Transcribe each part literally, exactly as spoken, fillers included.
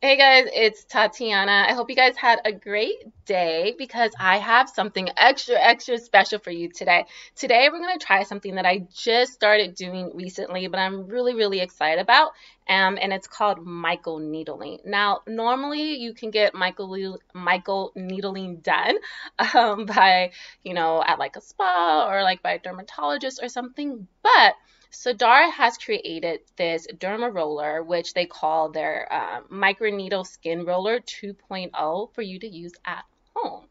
Hey guys, it's Tatiana. I hope you guys had a great day because I have something extra, extra special for you today. Today we're going to try something that I just started doing recently, but I'm really, really excited about, um, and it's called microneedling. Now, normally you can get microneedling done um, by, you know, at like a spa or like by a dermatologist or something, but Sdara has created this derma roller, which they call their um, microneedle skin roller two point oh for you to use at home.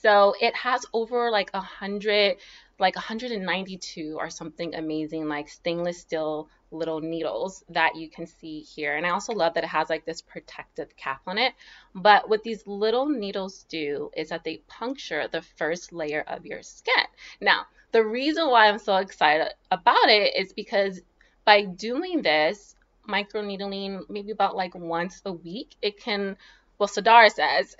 So it has over like a hundred, like one hundred ninety-two or something amazing, like stainless steel little needles that you can see here. And I also love that it has like this protective cap on it. But what these little needles do is that they puncture the first layer of your skin. Now, the reason why I'm so excited about it is because by doing this, microneedling maybe about like once a week, it can, well, Sdara says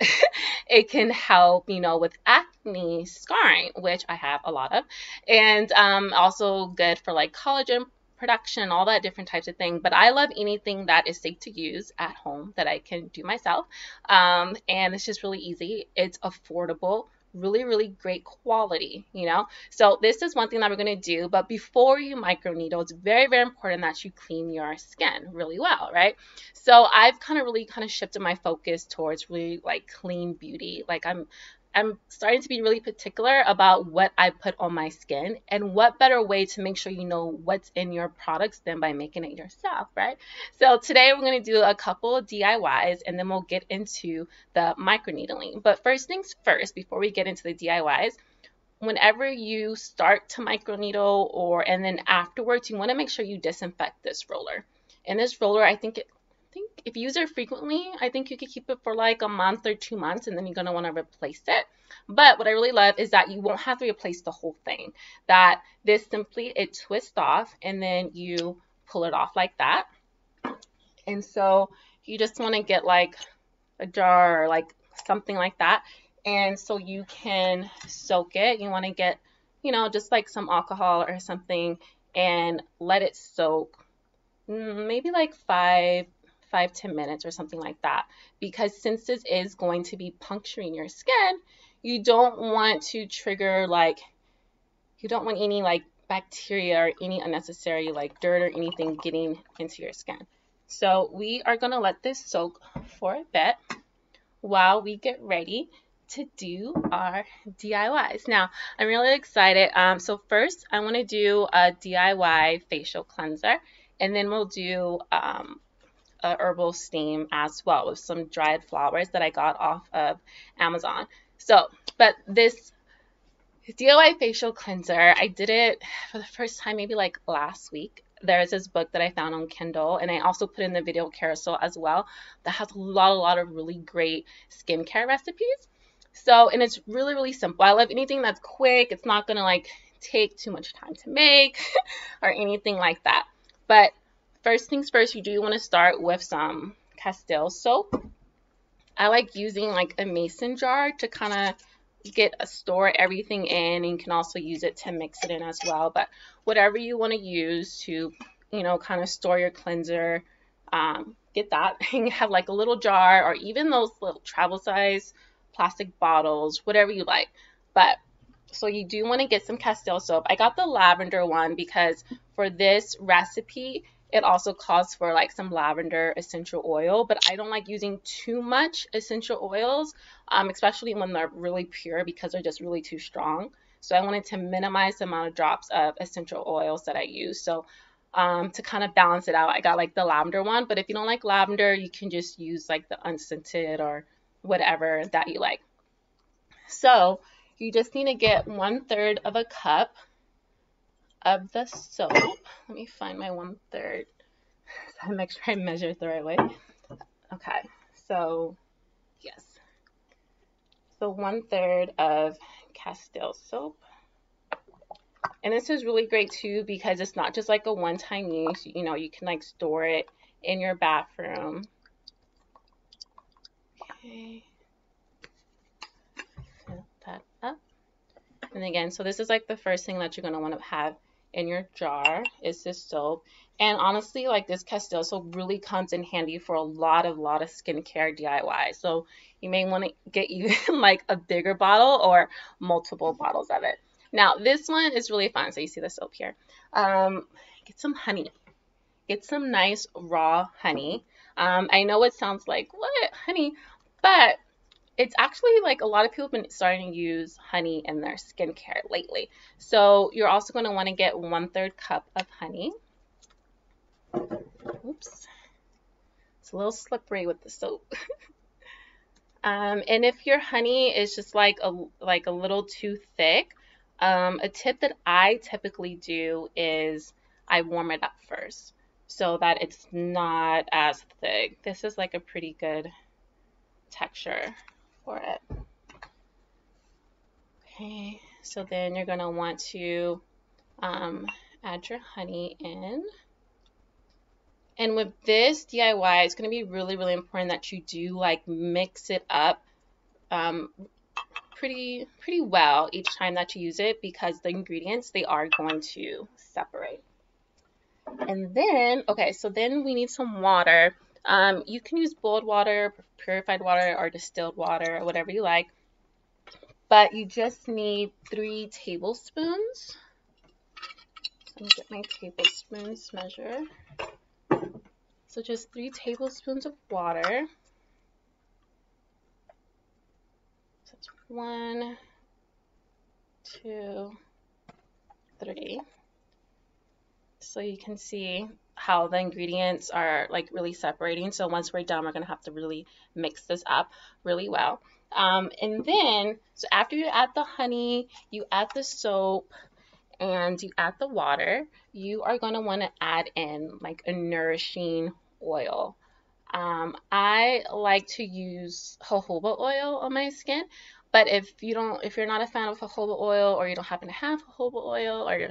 it can help, you know, with acne scarring, which I have a lot of, and um, also good for like collagen production, all that different types of things. But I love anything that is safe to use at home that I can do myself. Um, and it's just really easy. It's affordable, really, really great quality, you know? So this is one thing that we're going to do. But before you microneedle, it's very, very important that you clean your skin really well, right? So I've kind of really kind of shifted my focus towards really like clean beauty. Like I'm I'm starting to be really particular about what I put on my skin, and what better way to make sure you know what's in your products than by making it yourself, right? So today we're going to do a couple of D I Ys and then we'll get into the microneedling. But first things first, before we get into the D I Ys, whenever you start to microneedle or and then afterwards, you want to make sure you disinfect this roller. And this roller, I think it I think if you use it frequently, I think you could keep it for like a month or two months, and then you're going to want to replace it. But what I really love is that you won't have to replace the whole thing, that this simply, it twists off and then you pull it off like that. And so you just want to get like a jar or like something like that. And so you can soak it. You want to get, you know, just like some alcohol or something and let it soak maybe like five Five, ten minutes or something like that, because since this is going to be puncturing your skin, you don't want to trigger like, you don't want any like bacteria or any unnecessary like dirt or anything getting into your skin. So we are going to let this soak for a bit while we get ready to do our D I Ys. Now, I'm really excited. Um, so first I want to do a D I Y facial cleanser, and then we'll do um, a herbal steam as well with some dried flowers that I got off of Amazon. So, but this D I Y facial cleanser, I did it for the first time maybe like last week. There's this book that I found on Kindle, and I also put in the video carousel as well that has a lot, a lot of really great skincare recipes. So, and it's really, really simple. I love anything that's quick. It's not gonna like take too much time to make or anything like that. But first things first, you do want to start with some Castile soap. I like using like a mason jar to kind of get a store everything in, and you can also use it to mix it in as well. But whatever you want to use to, you know, kind of store your cleanser, um, get that. And you have like a little jar or even those little travel size plastic bottles, whatever you like. But so you do want to get some Castile soap. I got the lavender one because for this recipe, it also calls for like some lavender essential oil, but I don't like using too much essential oils, um, especially when they're really pure, because they're just really too strong. So I wanted to minimize the amount of drops of essential oils that I use. So um, to kind of balance it out, I got like the lavender one, but if you don't like lavender, you can just use like the unscented or whatever that you like. So you just need to get one third of a cup of the soap. Let me find my one third. So I make sure I measure it the right way. Okay, so yes. So one third of Castile soap. And this is really great too, because it's not just like a one-time use, you know, you can like store it in your bathroom. Okay. Fill that up. And again, so this is like the first thing that you're gonna wanna have in your jar is this soap. And honestly, like this Castile soap really comes in handy for a lot of lot of skincare D I Y. So you may want to get you like a bigger bottle or multiple bottles of it. Now this one is really fun. So you see the soap here. Um, get some honey. Get some nice raw honey. Um, I know it sounds like, what, honey? But it's actually like a lot of people have been starting to use honey in their skincare lately. So you're also going to want to get one third cup of honey. Oops. It's a little slippery with the soap. um, and if your honey is just like a, like a little too thick, um, a tip that I typically do is I warm it up first so that it's not as thick. This is like a pretty good texture for it. Okay, so then you're going to want to um, add your honey in. And with this D I Y, it's going to be really, really important that you do like mix it up um, pretty, pretty well each time that you use it, because the ingredients, they are going to separate. And then, okay, so then we need some water. Um, you can use boiled water, purified water, or distilled water, or whatever you like. But you just need three tablespoons. Let me get my tablespoons measure. So just three tablespoons of water. So that's one, two, three. So you can see how the ingredients are like really separating. So once we're done, we're gonna have to really mix this up really well. Um, and then, so after you add the honey, you add the soap, and you add the water, you are gonna wanna add in like a nourishing oil. Um, I like to use jojoba oil on my skin, but if you don't, if you're not a fan of jojoba oil, or you don't happen to have jojoba oil, or you're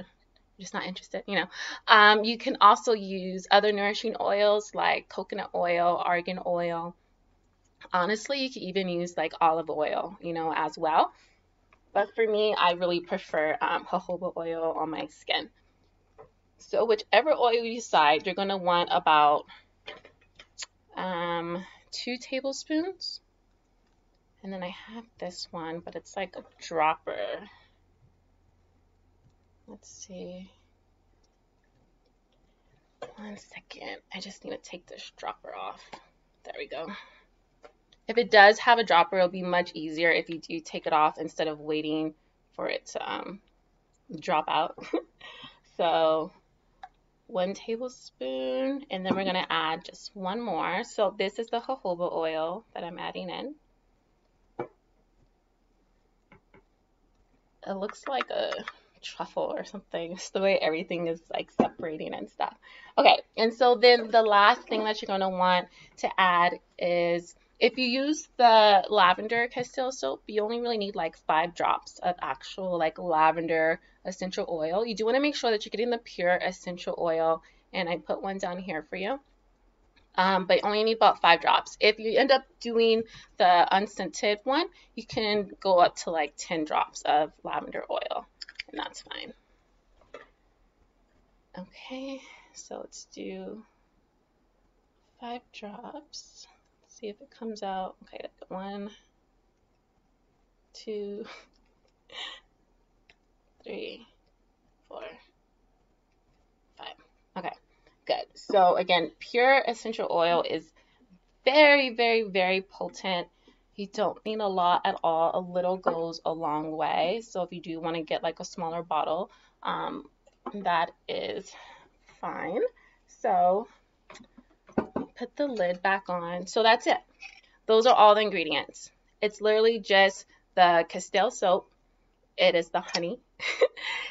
just not interested, you know, um, you can also use other nourishing oils like coconut oil, argan oil. Honestly, you could even use like olive oil, you know, as well. But for me, I really prefer um, jojoba oil on my skin. So whichever oil you decide, you're going to want about um, two tablespoons. And then I have this one, but it's like a dropper. Let's see. One second. I just need to take this dropper off. There we go. If it does have a dropper, it'll be much easier if you do take it off instead of waiting for it to um, drop out. So one tablespoon, and then we're going to add just one more. So this is the jojoba oil that I'm adding in. It looks like a truffle or something. It's the way everything is like separating and stuff. Okay, and so then the last thing that you're going to want to add is, if you use the lavender Castile soap, you only really need like five drops of actual like lavender essential oil. You do want to make sure that you're getting the pure essential oil, and I put one down here for you. Um, but you only need about five drops. If you end up doing the unscented one, you can go up to like ten drops of lavender oil, and that's fine. Okay, so let's do five drops. See if it comes out. Okay, one, two, three, four, five. Okay, good. So again, pure essential oil is very, very, very potent. You don't need a lot at all. A little goes a long way. So if you do want to get like a smaller bottle, um, that is fine. So put the lid back on. So that's it. Those are all the ingredients. It's literally just the Castile soap. It is the honey.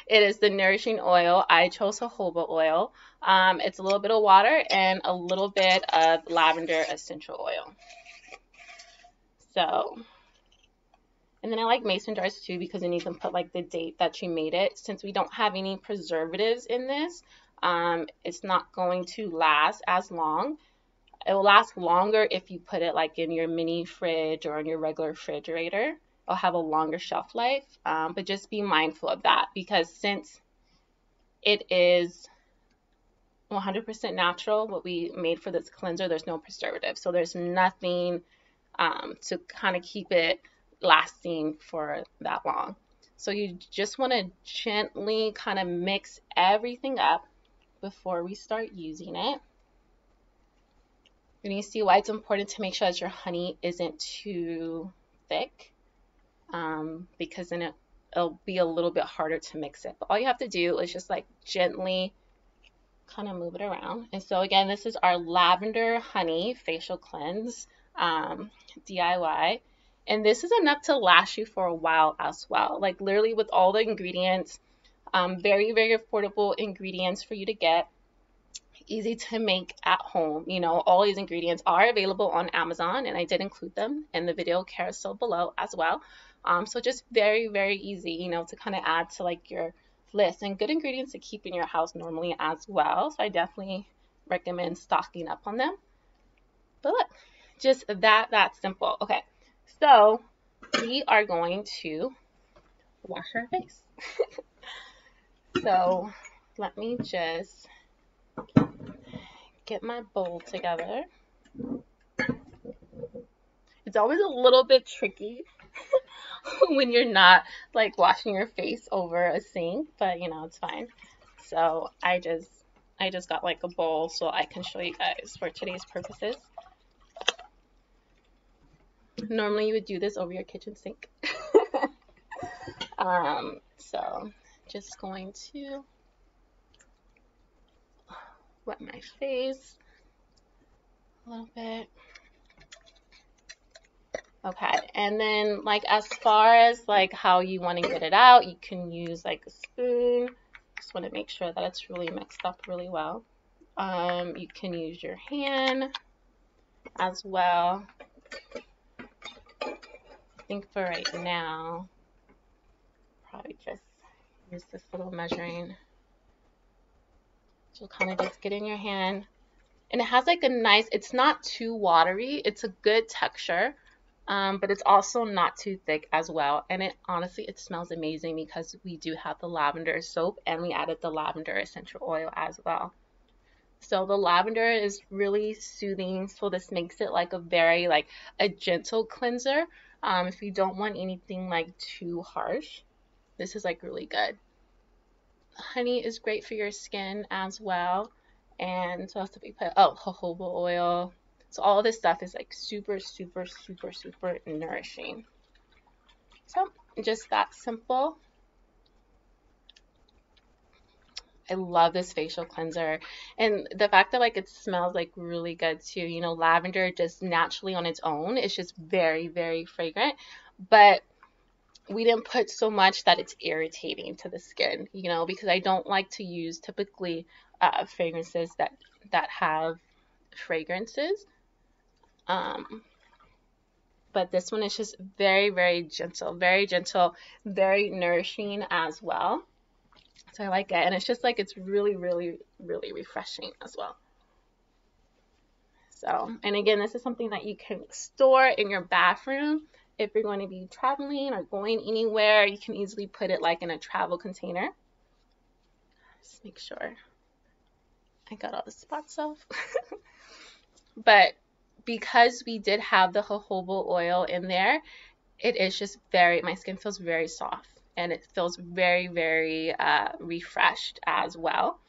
It is the nourishing oil. I chose jojoba oil. Um, it's a little bit of water and a little bit of lavender essential oil. So, and then I like mason jars too, because then you can put like the date that you made it. Since we don't have any preservatives in this, um, it's not going to last as long. It will last longer if you put it like in your mini fridge or in your regular refrigerator. It'll have a longer shelf life, um, but just be mindful of that, because since it is one hundred percent natural. What we made for this cleanser, there's no preservative. So there's nothing um, to kind of keep it lasting for that long. So you just want to gently kind of mix everything up before we start using it. And you see why it's important to make sure that your honey isn't too thick, um, because then it, it'll be a little bit harder to mix it. But all you have to do is just like gently kind of move it around. And so again, this is our lavender honey facial cleanse um, D I Y. And this is enough to last you for a while as well. Like literally with all the ingredients, um, very, very affordable ingredients for you to get, easy to make at home. You know, all these ingredients are available on Amazon, and I did include them in the video carousel below as well. Um, so just very, very easy, you know, to kind of add to like your list, and good ingredients to keep in your house normally as well. So I definitely recommend stocking up on them. But look, just that, that simple. Okay. So we are going to wash our face. So let me just get my bowl together. It's always a little bit tricky when you're not like washing your face over a sink, but you know, it's fine. So I just, I just got like a bowl so I can show you guys for today's purposes. Normally you would do this over your kitchen sink. um, so just going to wet my face a little bit. Okay, and then like as far as like how you want to get it out, you can use like a spoon. Just want to make sure that it's really mixed up really well. Um, you can use your hand as well. I think for right now, probably just use this little measuring. So kind of just get in your hand, and it has like a nice, it's not too watery. It's a good texture, um, but it's also not too thick as well. And it honestly, it smells amazing because we do have the lavender soap and we added the lavender essential oil as well. So the lavender is really soothing. So this makes it like a very, like a gentle cleanser. Um, if you don't want anything like too harsh, this is like really good. Honey is great for your skin as well. And so that's what we put, oh, jojoba oil. So all of this stuff is like super, super, super, super nourishing. So just that simple. I love this facial cleanser, and the fact that like it smells like really good too. You know, lavender just naturally on its own, it's just very, very fragrant, but we didn't put so much that it's irritating to the skin, you know, because I don't like to use typically uh, fragrances that that have fragrances. Um, but this one is just very, very gentle, very gentle, very nourishing as well. So I like it, and it's just like it's really, really, really refreshing as well. So, and again, this is something that you can store in your bathroom. If you're going to be traveling or going anywhere, you can easily put it like in a travel container. Just make sure I got all the spots off. But because we did have the jojoba oil in there, it is just very, my skin feels very soft. And it feels very, very uh, refreshed as well.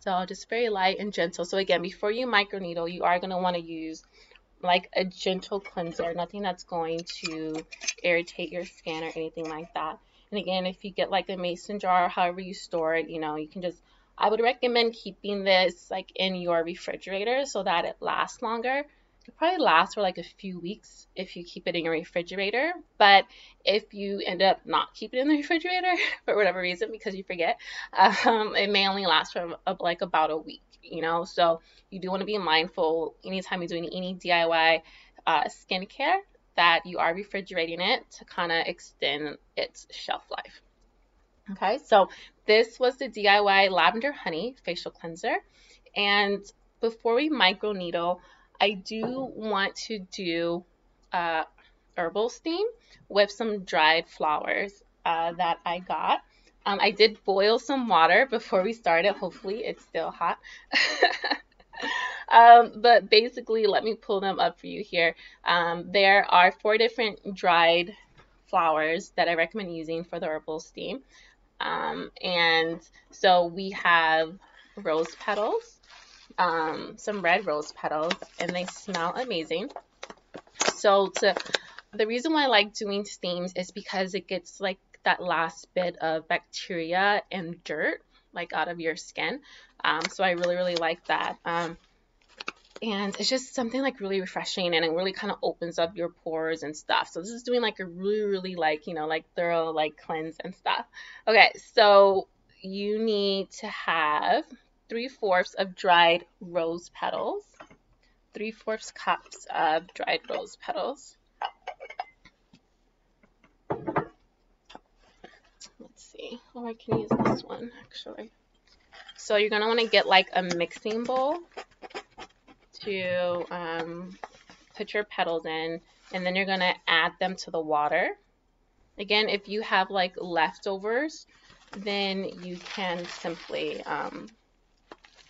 So just very light and gentle. So again, before you microneedle, you are going to want to use like a gentle cleanser, nothing that's going to irritate your skin or anything like that. And again, if you get like a mason jar or however you store it, you know, you can just, I would recommend keeping this like in your refrigerator so that it lasts longer. It probably lasts for like a few weeks if you keep it in your refrigerator. But if you end up not keeping it in the refrigerator for whatever reason because you forget, um, it may only last for a, like about a week, you know. So you do want to be mindful anytime you're doing any D I Y uh, skincare that you are refrigerating it to kind of extend its shelf life. Okay, so this was the D I Y Lavender Honey Facial Cleanser. And before we microneedle, I do want to do uh, herbal steam with some dried flowers uh, that I got. Um, I did boil some water before we started. Hopefully it's still hot. Um, but basically, let me pull them up for you here. Um, there are four different dried flowers that I recommend using for the herbal steam. Um, and so we have rose petals, um, some red rose petals, and they smell amazing. So to, the reason why I like doing steams is because it gets like that last bit of bacteria and dirt like out of your skin. Um, so I really, really like that. Um, and it's just something like really refreshing, and it really kind of opens up your pores and stuff. So this is doing like a really, really like, you know, like thorough like cleanse and stuff. Okay, so you need to have three fourths of dried rose petals, three fourths cups of dried rose petals. Let's see, or I can use this one actually. So you're gonna wanna get like a mixing bowl to um, put your petals in, and then you're gonna add them to the water. Again, if you have like leftovers, then you can simply um,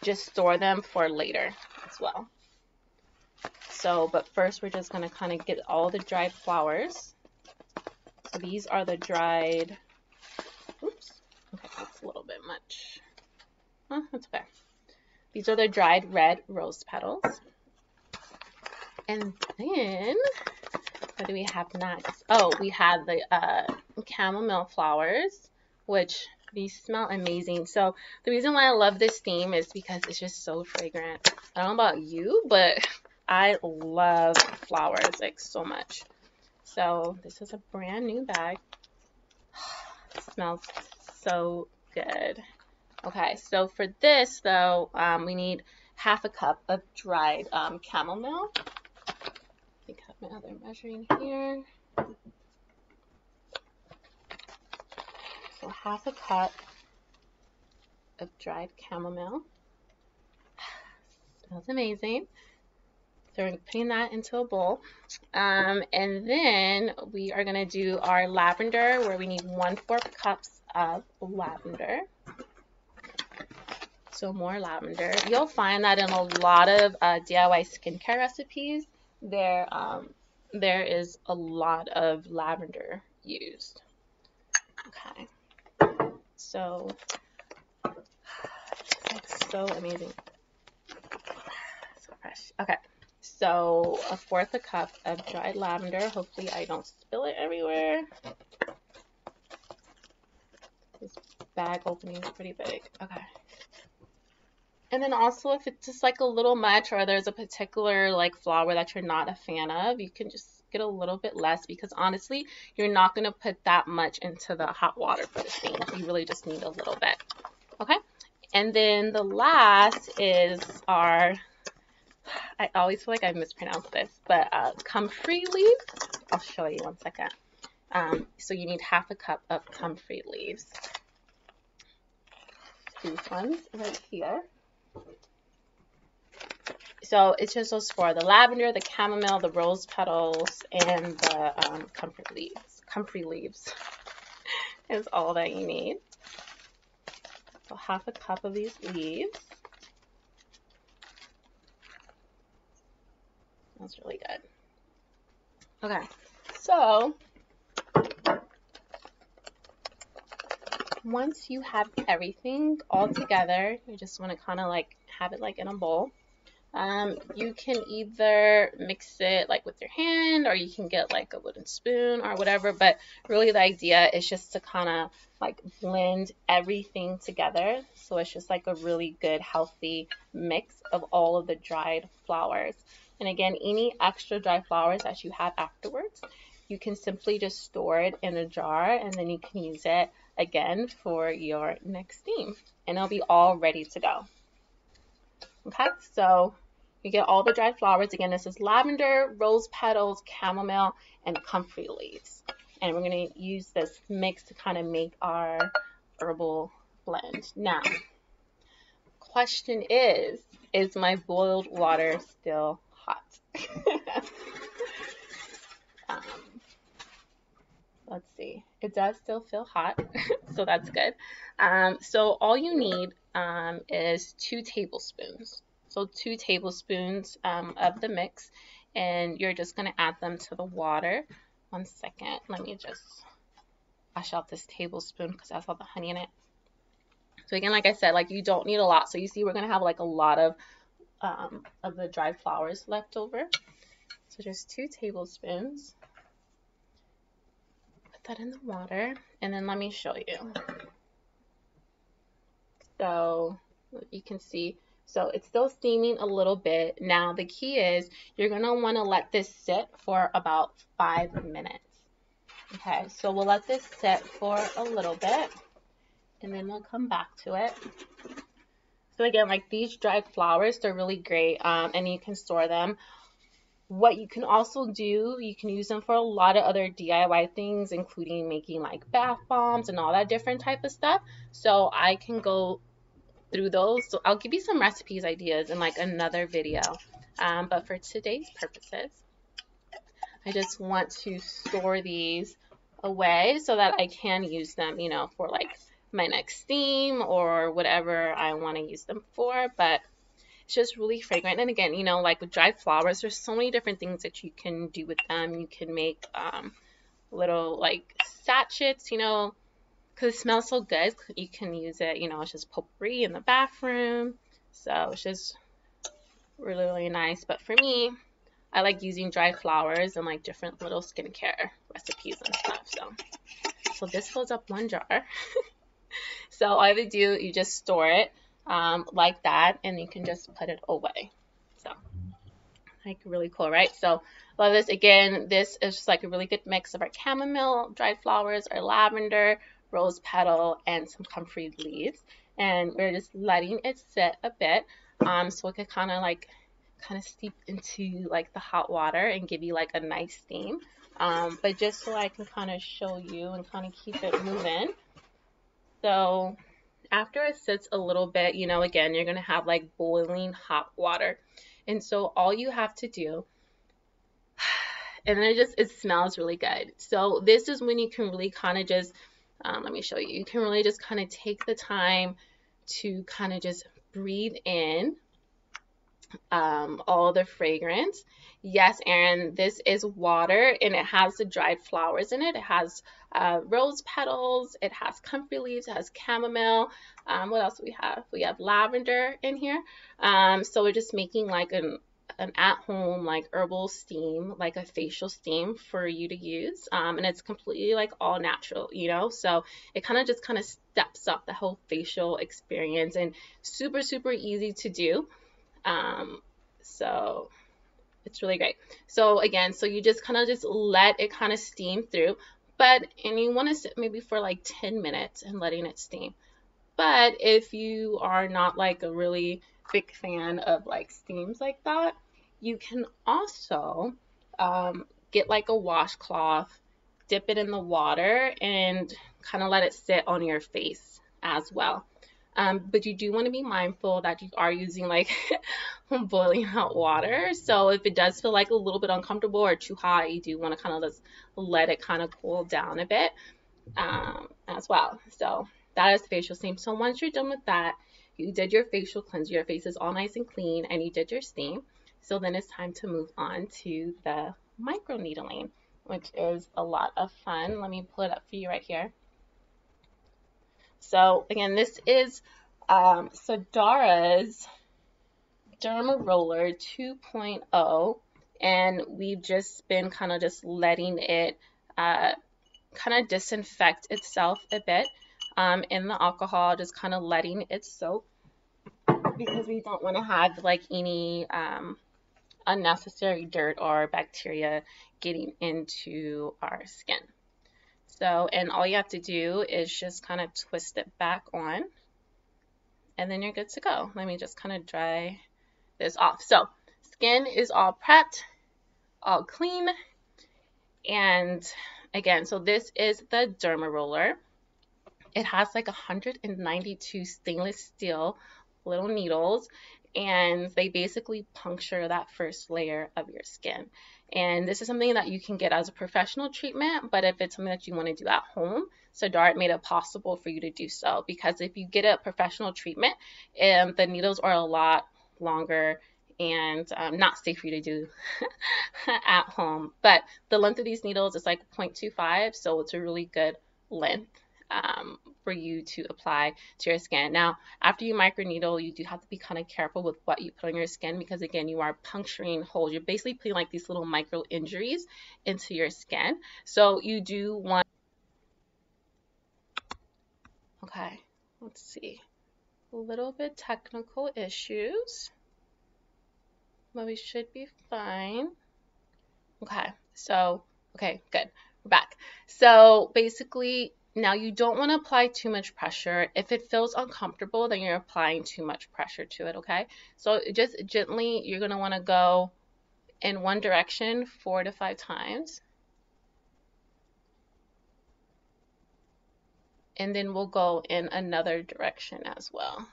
just store them for later as well. So, but first we're just gonna kinda get all the dried flowers. So these are the dried, oops, okay, that's a little bit much. Huh, that's okay. These are the dried red rose petals. And then, what do we have next? Oh, we have the uh, chamomile flowers, which these smell amazing. So the reason why I love this steam is because it's just so fragrant. I don't know about you, but I love flowers like so much. So this is a brand new bag. It smells so good. Okay, so for this though, um, we need half a cup of dried um, chamomile. I think I have my other measuring here. So half a cup of dried chamomile. Smells amazing. So we're putting that into a bowl. Um, and then we are gonna do our lavender, where we need one-fourth cups of lavender. So more lavender. You'll find that in a lot of uh, D I Y skincare recipes, there, um, there is a lot of lavender used. Okay. So, it's so amazing. So fresh. Okay. So a fourth a cup of dried lavender. Hopefully I don't spill it everywhere. This bag opening is pretty big. Okay. And then also, if it's just like a little much, or there's a particular like flower that you're not a fan of, you can just get a little bit less, because honestly, you're not going to put that much into the hot water for the steam. You really just need a little bit. Okay. And then the last is our, I always feel like I mispronounced this, but uh, comfrey leaves. I'll show you one second. Um, so you need half a cup of comfrey leaves. These ones right here. So it's just those four: the lavender, the chamomile, the rose petals, and the um, comfrey leaves. Comfrey leaves is all that you need. So half a cup of these leaves. That's really good. Okay, so once you have everything all together, you just want to kind of like have it like in a bowl. Um, you can either mix it like with your hand, or you can get like a wooden spoon or whatever, but really the idea is just to kind of like blend everything together. So it's just like a really good healthy mix of all of the dried flowers. And again, any extra dried flowers that you have afterwards, you can simply just store it in a jar, and then you can use it again for your next steam, and it'll be all ready to go. Okay, so you get all the dried flowers. Again, this is lavender, rose petals, chamomile, and comfrey leaves. And we're gonna use this mix to kind of make our herbal blend. Now, question is, is my boiled water still hot? um, let's see, It does still feel hot, so that's good. Um, so all you need um, is two tablespoons. So two tablespoons um, of the mix, and you're just going to add them to the water. One second, let me just wash out this tablespoon because that's all the honey in it. So again, like I said, like you don't need a lot. So you see we're going to have like a lot of, um, of the dried flowers left over. So just two tablespoons. Put that in the water, and then let me show you. So you can see, so it's still steaming a little bit. Now the key is you're going to want to let this sit for about five minutes. Okay, so we'll let this sit for a little bit, and then we'll come back to it. So again, like these dried flowers, they're really great, um, and you can store them. What you can also do, you can use them for a lot of other D I Y things, including making like bath bombs and all that different type of stuff. So I can go through those. So I'll give you some recipes ideas in like another video. Um, but for today's purposes, I just want to store these away so that I can use them, you know, for like my next theme or whatever I want to use them for. But it's just really fragrant. And again, you know, like with dried flowers, there's so many different things that you can do with them. You can make um, little like sachets, you know, because it smells so good. You can use it, you know, it's just potpourri in the bathroom. So it's just really, really nice. But for me, I like using dried flowers and like different little skincare recipes and stuff. So, so this fills up one jar. So all I would do, you just store it. Um, like that, and you can just put it away. So like really cool, right? So love this. Again, this is just like a really good mix of our chamomile, dried flowers, our lavender, rose petal, and some comfrey leaves, and we're just letting it sit a bit um, so it could kind of like kind of steep into like the hot water and give you like a nice steam, um, but just so I can kind of show you and kind of keep it moving. So after it sits a little bit, you know, again, you're going to have like boiling hot water. And so all you have to do, and it just, it smells really good. So this is when you can really kind of just, um, let me show you. You can really just kind of take the time to kind of just breathe in um, all the fragrance. Yes, Erin, this is water, and it has the dried flowers in it. It has uh, rose petals. It has comfrey leaves. It has chamomile. Um, what else do we have? We have lavender in here. Um, so we're just making like an, an at-home like herbal steam, like a facial steam for you to use. Um, and it's completely like all natural, you know? So it kind of just kind of steps up the whole facial experience, and super, super easy to do. Um, so... It's really great. So again, so you just kind of just let it kind of steam through, but, and you want to sit maybe for like ten minutes and letting it steam. But if you are not like a really big fan of like steams like that, you can also um, get like a washcloth, dip it in the water, and kind of let it sit on your face as well. Um, but you do want to be mindful that you are using like boiling hot water. So if it does feel like a little bit uncomfortable or too hot, you do want to kind of just let it kind of cool down a bit um, as well. So that is the facial steam. So once you're done with that, you did your facial cleanse. Your face is all nice and clean, and you did your steam. So then it's time to move on to the microneedling, which is a lot of fun. Let me pull it up for you right here. So again, this is um, Sdara's Derma Roller two point oh, and we've just been kind of just letting it uh, kind of disinfect itself a bit um, in the alcohol, just kind of letting it soak, because we don't want to have like any um, unnecessary dirt or bacteria getting into our skin. So, and all you have to do is just kind of twist it back on, and then you're good to go. Let me just kind of dry this off. So skin is all prepped, all clean. And again, so this is the Derma Roller. It has like one hundred ninety-two stainless steel little needles, and they basically puncture that first layer of your skin. And this is something that you can get as a professional treatment, but if it's something that you want to do at home, Sdara made it possible for you to do so, because if you get a professional treatment, um, the needles are a lot longer and um, not safe for you to do at home. But the length of these needles is like point two five, so it's a really good length um, for you to apply to your skin. Now, after you microneedle, you do have to be kind of careful with what you put on your skin, because again, you are puncturing holes. You're basically putting like these little micro injuries into your skin. So you do want, okay, let's see, a little bit technical issues, but we should be fine. Okay, so, okay, good, we're back. So basically, now you don't want to apply too much pressure. If it feels uncomfortable, then you're applying too much pressure to it, okay? So just gently, you're going to want to go in one direction four to five times. And then we'll go in another direction as well.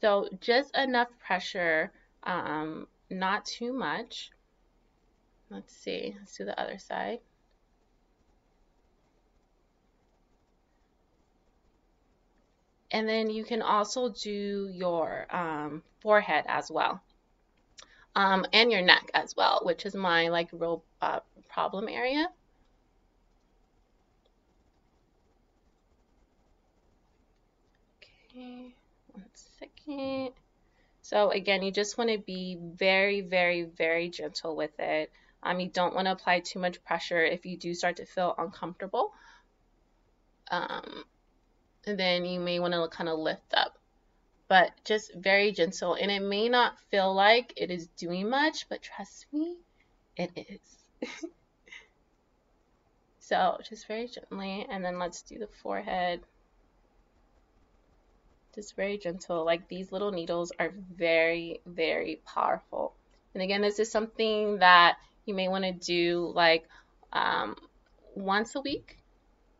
So just enough pressure, um, not too much. Let's see, let's do the other side. And then you can also do your um, forehead as well. Um, and your neck as well, which is my like real uh, problem area. Okay, one second. So again, you just want to be very, very, very gentle with it. Um, you don't want to apply too much pressure. If you do start to feel uncomfortable, um, then you may want to kind of lift up, but just very gentle. And it may not feel like it is doing much, but trust me, it is. So just very gently, and then let's do the forehead. Just very gentle. Like, these little needles are very, very powerful. And again, this is something that you may want to do like um, once a week.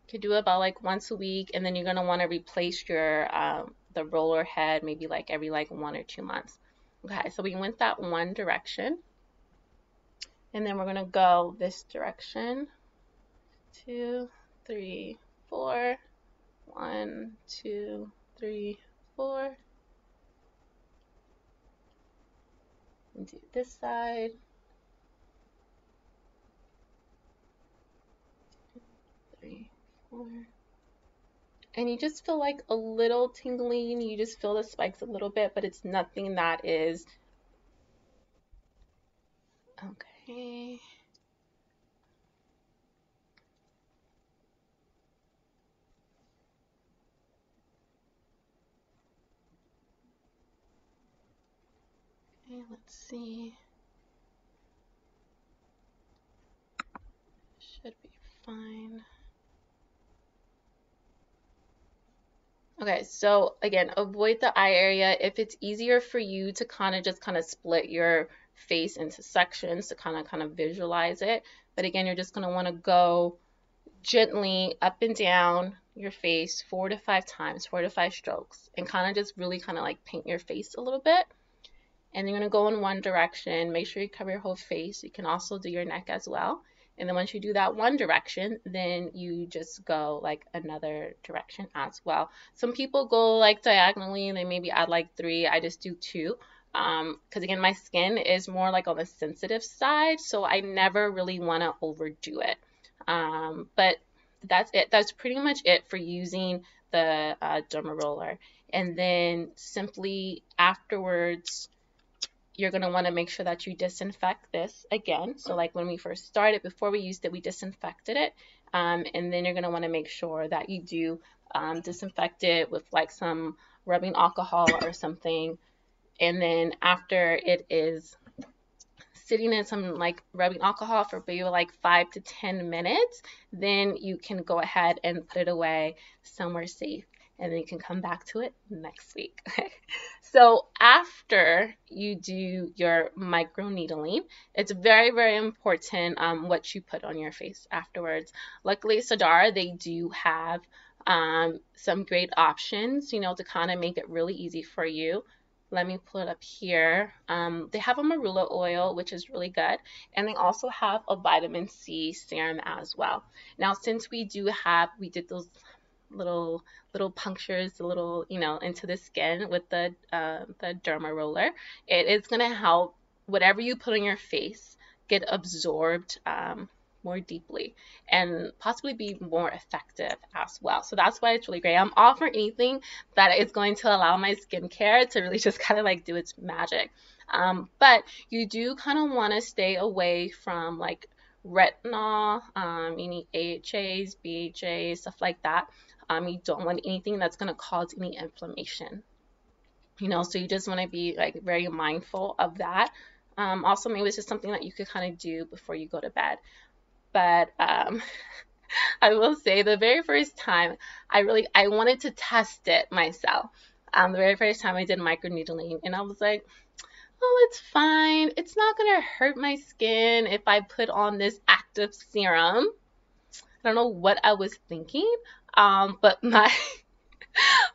You could do about like once a week, and then you're going to want to replace your um, the roller head maybe like every like one or two months. Okay, so we went that one direction, and then we're going to go this direction. Two, three, four, one, two, three, four. And do this side. Three, four. And you just feel like a little tingling. You just feel the spikes a little bit, but it's nothing that is okay. Let's see. Should be fine. Okay, so again, avoid the eye area. If it's easier for you to kind of just kind of split your face into sections to kind of kind of visualize it, but again, you're just going to want to go gently up and down your face four to five times, four to five strokes, and kind of just really kind of like paint your face a little bit. And you're going to go in one direction. Make sure you cover your whole face. You can also do your neck as well. And then once you do that one direction, then you just go like another direction as well. Some people go like diagonally, and they maybe add like three. I just do two. Um, because again, my skin is more like on the sensitive side, so I never really want to overdo it. Um, but that's it. That's pretty much it for using the uh, derma roller. And then simply afterwards, you're going to want to make sure that you disinfect this again. So like when we first started, before we used it, we disinfected it. Um, and then you're going to want to make sure that you do um, disinfect it with like some rubbing alcohol or something. And then after it is sitting in some like rubbing alcohol for maybe like five to ten minutes, then you can go ahead and put it away somewhere safe. And then you can come back to it next week. So after you do your microneedling, it's very, very important um, what you put on your face afterwards. Luckily, Sdara, they do have um, some great options, you know, to kind of make it really easy for you. Let me pull it up here. Um, they have a marula oil, which is really good. And they also have a vitamin C serum as well. Now, since we do have, we did those little little punctures, the little, you know, into the skin with the, uh, the derma roller, it is going to help whatever you put on your face get absorbed um, more deeply and possibly be more effective as well. So that's why it's really great. I'm all for anything that is going to allow my skincare to really just kind of like do its magic. Um, but you do kind of want to stay away from like retinol, um, any A H As, B H As, stuff like that. Um, you don't want anything that's going to cause any inflammation, you know, so you just want to be like very mindful of that. Um, also, maybe it's just something that you could kind of do before you go to bed. But um, I will say the very first time I really, I wanted to test it myself. Um, the very first time I did microneedling, and I was like, oh, it's fine. It's not going to hurt my skin if I put on this active serum. I don't know what I was thinking, um, but my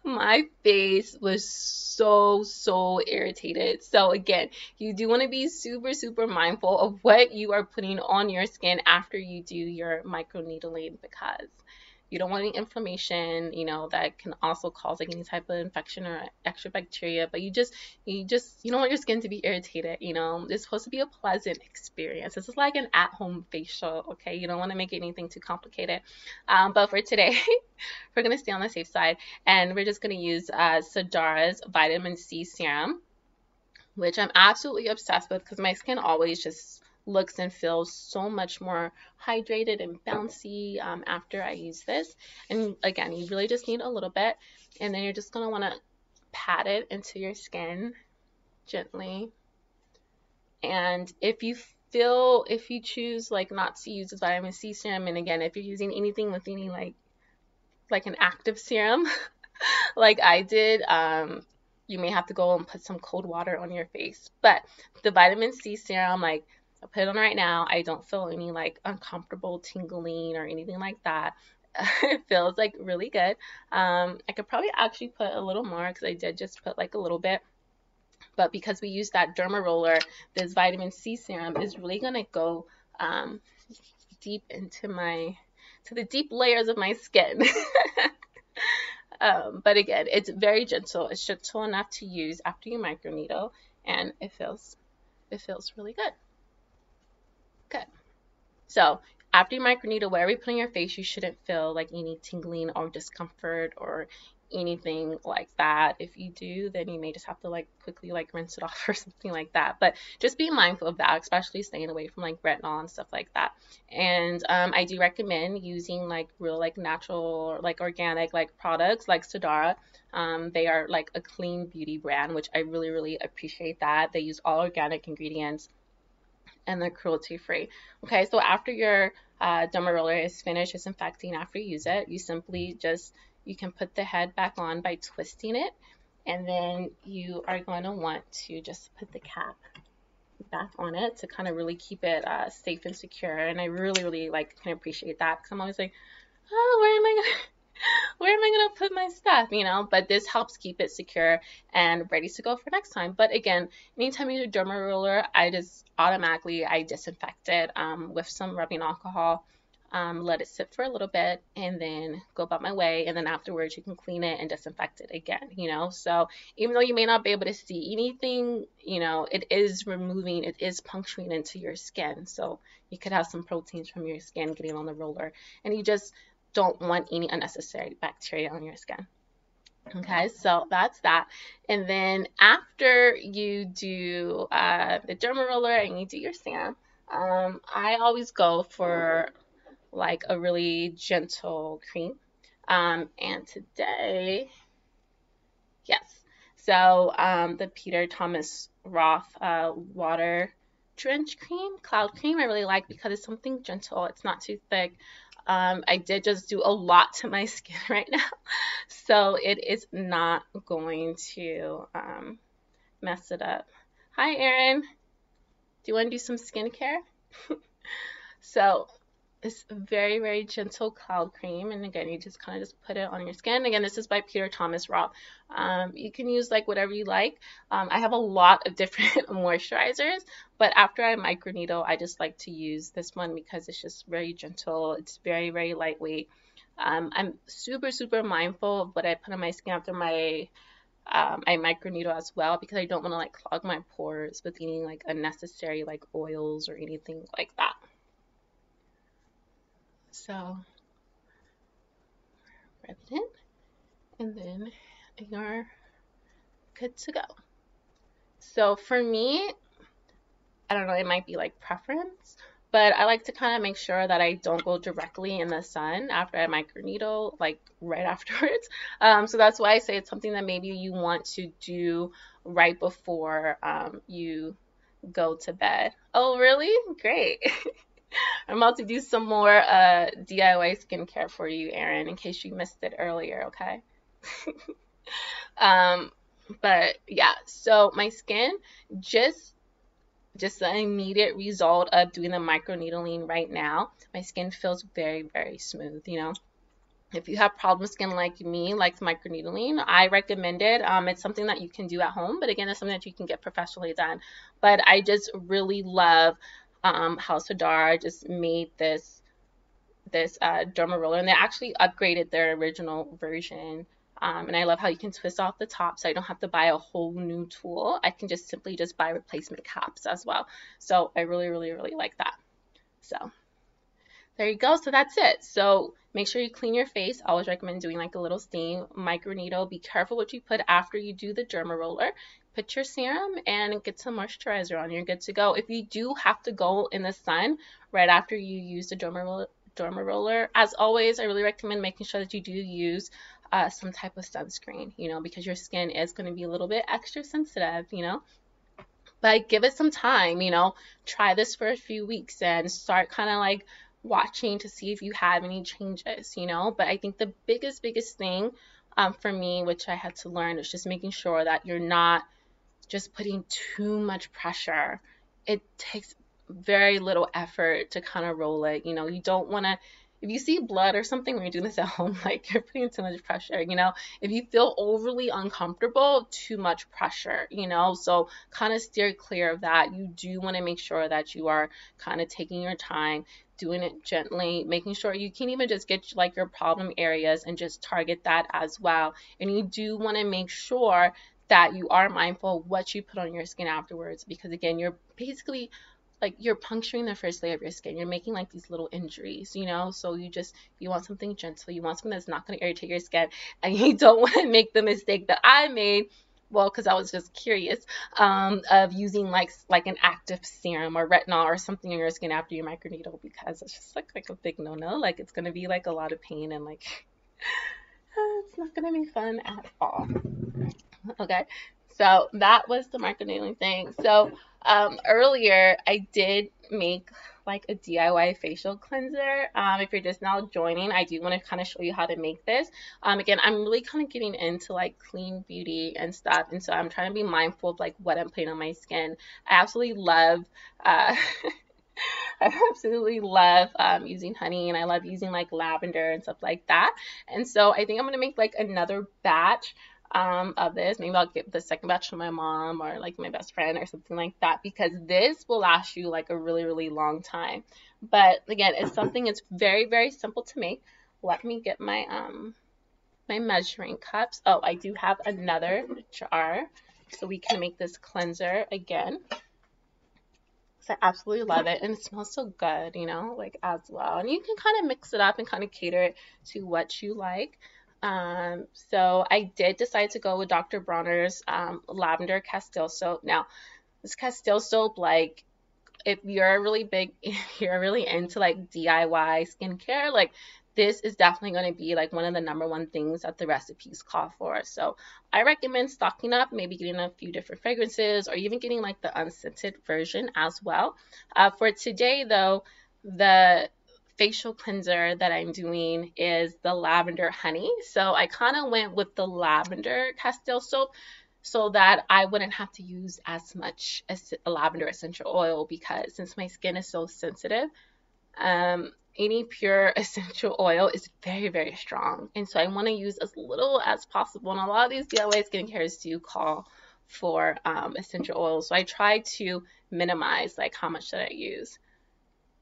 my face was so, so irritated. So again, you do want to be super, super mindful of what you are putting on your skin after you do your microneedling, because you don't want any inflammation, you know, that can also cause like any type of infection or extra bacteria, but you just, you just, you don't want your skin to be irritated, you know, it's supposed to be a pleasant experience. This is like an at-home facial, okay? You don't want to make anything too complicated. Um, but for today, we're going to stay on the safe side, and we're just going to use uh, Sdara's Vitamin C Serum, which I'm absolutely obsessed with because my skin always just looks and feels so much more hydrated and bouncy um, after I use this. And again, you really just need a little bit, and then you're just going to want to pat it into your skin gently. And if you feel, if you choose like not to use this vitamin C serum, and again, if you're using anything with any like like an active serum like I did, um, you may have to go and put some cold water on your face. But the vitamin C serum, like I put it on right now. I don't feel any like uncomfortable tingling or anything like that. It feels like really good. Um, I could probably actually put a little more because I did just put like a little bit. But because we use that derma roller, this vitamin C serum is really gonna go um, deep into my, to the deep layers of my skin. um, but again, it's very gentle. It's gentle enough to use after you microneedle, and it feels, it feels really good. Good. So after you microneedle, whatever you put on your face, you shouldn't feel like any tingling or discomfort or anything like that. If you do, then you may just have to like quickly like rinse it off or something like that. But just be mindful of that, especially staying away from like retinol and stuff like that. And um, I do recommend using like real like natural or like organic like products like Sdara. Um, they are like a clean beauty brand, which I really, really appreciate that. They use all organic ingredients, and they're cruelty free. Okay, so after your uh, derma roller is finished disinfecting after you use it, you simply just, you can put the head back on by twisting it, and then you are going to want to just put the cap back on it to kind of really keep it uh, safe and secure. And I really, really like can appreciate that, because I'm always like, oh, where am I gonna where am I going to put my stuff, you know, but this helps keep it secure and ready to go for next time. But again, anytime you do a derma roller, I just automatically, I disinfect it um, with some rubbing alcohol, um, let it sit for a little bit, and then go about my way. And then afterwards, you can clean it and disinfect it again, you know. So even though you may not be able to see anything, you know, it is removing, it is puncturing into your skin. So you could have some proteins from your skin getting on the roller, and you just don't want any unnecessary bacteria on your skin. Okay, so that's that. And then after you do uh, the derma roller and you do your serum, um, I always go for like a really gentle cream. Um, and today, yes, so um, the Peter Thomas Roth uh, water drench cream, cloud cream, I really like because it's something gentle. It's not too thick. Um, I did just do a lot to my skin right now, so it is not going to um, mess it up. Hi, Erin. Do you want to do some skincare? So It's a very, very gentle cloud cream. And again, you just kind of just put it on your skin. Again, this is by Peter Thomas Roth. Um, you can use like whatever you like. Um, I have a lot of different moisturizers, but after I microneedle, I just like to use this one because it's just very gentle. It's very, very lightweight. Um, I'm super, super mindful of what I put on my skin after my Um, I microneedle as well, because I don't want to like clog my pores with any like unnecessary like oils or anything like that. So rub it in, and then you're good to go. So for me, I don't know, it might be like preference, but I like to kind of make sure that I don't go directly in the sun after I microneedle, like right afterwards. Um, so that's why I say it's something that maybe you want to do right before um, you go to bed. Oh, really? Great. I'm about to do some more uh, D I Y skincare for you, Erin, in case you missed it earlier, okay? um, but yeah, so my skin just... just the immediate result of doing the microneedling right now, my skin feels very, very smooth, you know. If you have problem skin like me, like microneedling, I recommend it. Um, it's something that you can do at home, but again, it's something that you can get professionally done. But I just really love um, how Sdara just made this, this uh, derma roller, and they actually upgraded their original version. Um, and I love how you can twist off the top, so I don't have to buy a whole new tool. I can just simply just buy replacement caps as well. So I really, really, really like that. So there you go. So that's it. So make sure you clean your face. I always recommend doing like a little steam microneedle. Be careful what you put after you do the derma roller. Put your serum and get some moisturizer on. You're good to go. If you do have to go in the sun right after you use the derma roller, derma roller, as always, I really recommend making sure that you do use Uh, some type of sunscreen, you know, because your skin is going to be a little bit extra sensitive, you know, but give it some time, you know, try this for a few weeks and start kind of like watching to see if you have any changes, you know. But I think the biggest, biggest thing um, for me, which I had to learn, is just making sure that you're not just putting too much pressure. It takes very little effort to kind of roll it, you know. You don't want to, if you see blood or something when you're doing this at home, like, you're putting too much pressure, you know. If you feel overly uncomfortable, too much pressure, you know. So kind of steer clear of that. You do want to make sure that you are kind of taking your time, doing it gently, making sure you can even just get like your problem areas and just target that as well. And you do want to make sure that you are mindful of what you put on your skin afterwards, because again, you're basically like you're puncturing the first layer of your skin. You're making like these little injuries, you know. So you just, you want something gentle. You want something that's not going to irritate your skin, and you don't want to make the mistake that I made. Well, because I was just curious um, of using like like an active serum or retinol or something on your skin after you microneedle, because it's just like like a big no-no. Like, it's going to be like a lot of pain, and like it's not going to be fun at all. Okay. So that was the microneedling thing. So um, earlier I did make like a D I Y facial cleanser. Um, if you're just now joining, I do want to kind of show you how to make this. Um, again, I'm really kind of getting into like clean beauty and stuff. And so I'm trying to be mindful of like what I'm putting on my skin. I absolutely love, uh, I absolutely love um, using honey, and I love using like lavender and stuff like that. And so I think I'm going to make like another batch um of this. Maybe I'll get the second batch from my mom or like my best friend or something like that, because this will last you like a really, really long time. But again, it's something, it's very, very simple to make. Let me get my um my measuring cups. Oh, I do have another jar, so we can make this cleanser again. So I absolutely love it, and it smells so good, you know, like as well. And you can kind of mix it up and kind of cater it to what you like. Um, so I did decide to go with Doctor Bronner's um, Lavender Castile Soap. Now, this Castile Soap, like, if you're really big, if you're really into, like, D I Y skincare, like, this is definitely going to be, like, one of the number one things that the recipes call for. So I recommend stocking up, maybe getting a few different fragrances, or even getting, like, the unscented version as well. Uh, for today, though, the facial cleanser that I'm doing is the lavender honey. So I kind of went with the lavender Castile soap so that I wouldn't have to use as much as lavender essential oil, because since my skin is so sensitive, um, any pure essential oil is very, very strong. And so I want to use as little as possible. And a lot of these D I Y skincares do call for um, essential oils. So I try to minimize like how much that I use.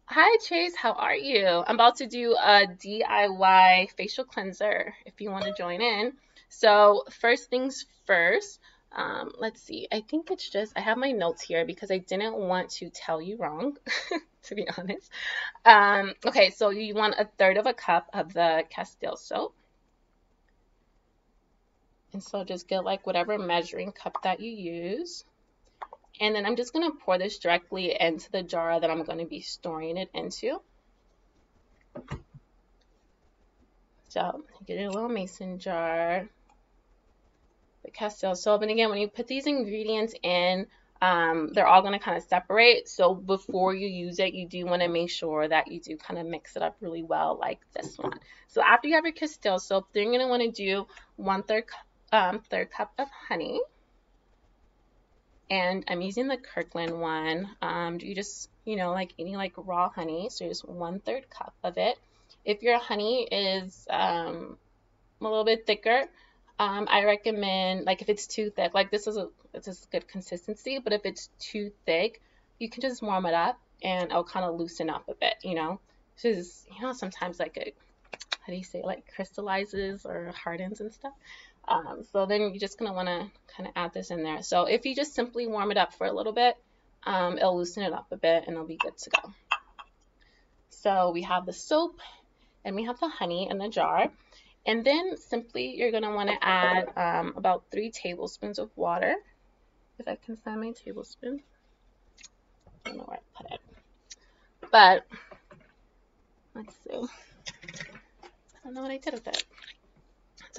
Hi, Chase. How are you? I'm about to do a D I Y facial cleanser if you want to join in. So first things first, um, let's see. I think it's just I have my notes here because I didn't want to tell you wrong, to be honest. Um, okay, so you want a third of a cup of the Castile soap. And so just get like whatever measuring cup that you use. And then I'm just going to pour this directly into the jar that I'm going to be storing it into. So get a little mason jar, the Castile soap. And again, when you put these ingredients in, um, they're all going to kind of separate. So before you use it, you do want to make sure that you do kind of mix it up really well like this one. So after you have your Castile soap, then you're going to want to do one third, um, third cup of honey. And I'm using the Kirkland one. Um, you just, you know, like any like raw honey. So just one third cup of it. If your honey is um, a little bit thicker, um, I recommend like if it's too thick, like this is a this is good consistency. But if it's too thick, you can just warm it up and it'll kind of loosen up a bit. You know, just you know sometimes like a how do you say like crystallizes or hardens and stuff. Um, so then you're just going to want to kind of add this in there. So if you just simply warm it up for a little bit, um, it'll loosen it up a bit and it'll be good to go. So we have the soap and we have the honey in the jar. And then simply you're going to want to add um, about three tablespoons of water. If I can find my tablespoon. I don't know where I put it. But let's see. I don't know what I did with it.